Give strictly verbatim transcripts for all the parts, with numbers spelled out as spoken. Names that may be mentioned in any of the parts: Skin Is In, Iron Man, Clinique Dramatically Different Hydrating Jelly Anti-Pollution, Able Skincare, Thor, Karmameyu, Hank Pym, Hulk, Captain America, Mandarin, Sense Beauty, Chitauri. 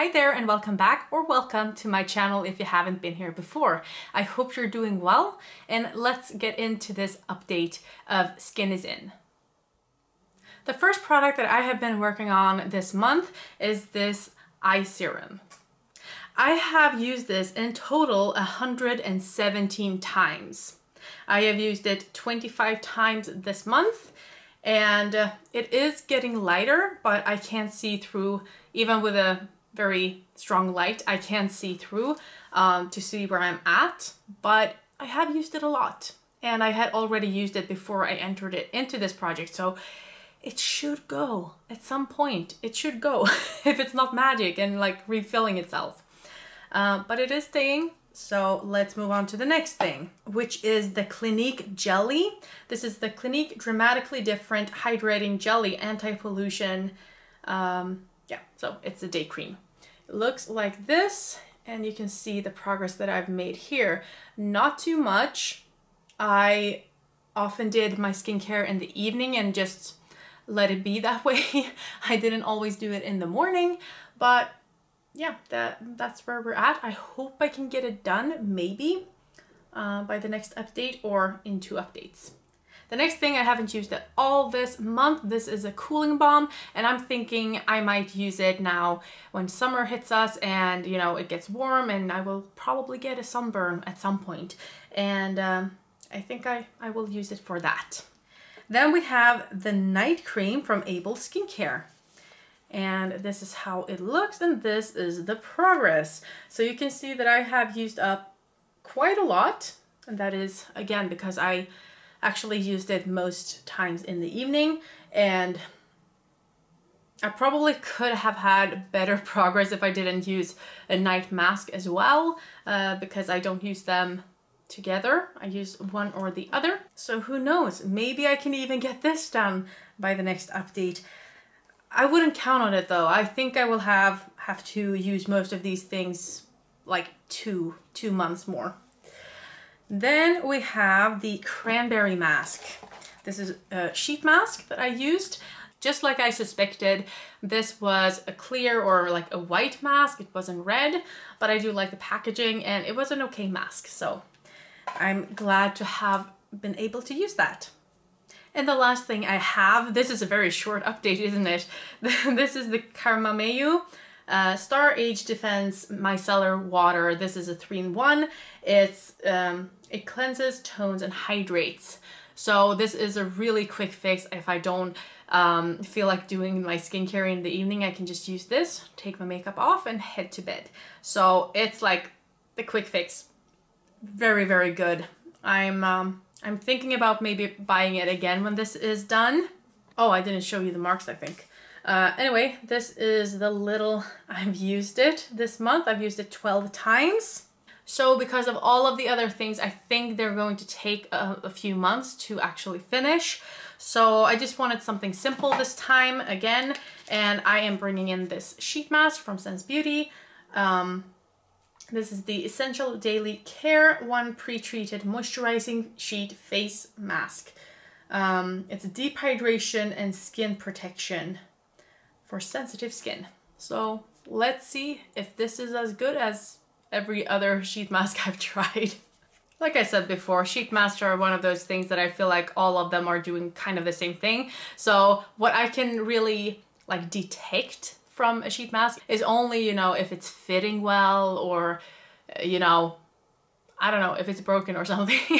Hi there and welcome back, or welcome to my channel if you haven't been here before. I hope you're doing well, and let's get into this update of Skin is In. The first product that I have been working on this month is this eye serum. I have used this in total one hundred seventeen times. I have used it twenty-five times this month, and uh, it is getting lighter, but I can't see through. Even with a very strong light, I can't see through um, to see where I'm at, but I have used it a lot, and I had already used it before I entered it into this project, so it should go at some point. It should go if it's not magic and like refilling itself, uh, but it is staying. So let's move on to the next thing, which is the Clinique Jelly. This is the Clinique Dramatically Different Hydrating Jelly Anti-Pollution. Um, yeah, so it's a day cream. It looks like this, and you can see the progress that I've made here. Not too much. I often did my skincare in the evening and just let it be that way. I didn't always do it in the morning, but yeah, that, that's where we're at. I hope I can get it done, maybe, uh, by the next update or in two updates. The next thing I haven't used at all this month, this is a cooling balm, and I'm thinking I might use it now when summer hits us and, you know, it gets warm, and I will probably get a sunburn at some point. And um, I think I, I will use it for that. Then we have the night cream from Able Skincare. And this is how it looks, and this is the progress. So you can see that I have used up quite a lot, and that is again because I actually used it most times in the evening, and I probably could have had better progress if I didn't use a night mask as well, uh, because I don't use them together. I use one or the other. So who knows, maybe I can even get this done by the next update. I wouldn't count on it though. I think I will have have to use most of these things like two two months more. Then we have the cranberry mask. This is a sheet mask that I used. Just like I suspected, this was a clear or like a white mask. It wasn't red, but I do like the packaging, and it was an okay mask, so I'm glad to have been able to use that. And the last thing I have, this is a very short update, isn't it? This is the Karmameyu uh, Star Age Defense Micellar Water. This is a three in one. It's um, it cleanses, tones, and hydrates. So this is a really quick fix. If I don't um, feel like doing my skincare in the evening, I can just use this, take my makeup off, and head to bed. So it's like the quick fix. Very, very good. I'm... Um, I'm thinking about maybe buying it again when this is done. Oh, I didn't show you the marks, I think. Uh, anyway, this is the little I've used it this month. I've used it twelve times. So because of all of the other things, I think they're going to take a, a few months to actually finish. So I just wanted something simple this time again. And I am bringing in this sheet mask from Sense Beauty. Um, This is the Essential Daily Care One Pre-Treated Moisturizing Sheet Face Mask. Um, it's deep hydration and skin protection for sensitive skin. So let's see if this is as good as every other sheet mask I've tried. Like I said before, sheet masks are one of those things that I feel like all of them are doing kind of the same thing. So what I can really like detect from a sheet mask is only, you know, if it's fitting well, or, you know, I don't know, if it's broken or something,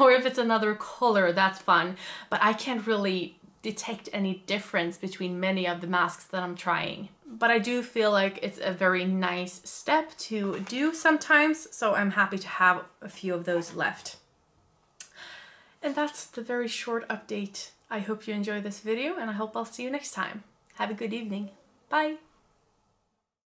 or if it's another color, that's fun. But I can't really detect any difference between many of the masks that I'm trying. But I do feel like it's a very nice step to do sometimes, so I'm happy to have a few of those left. And that's the very short update. I hope you enjoyed this video, and I hope I'll see you next time. Have a good evening. Bye.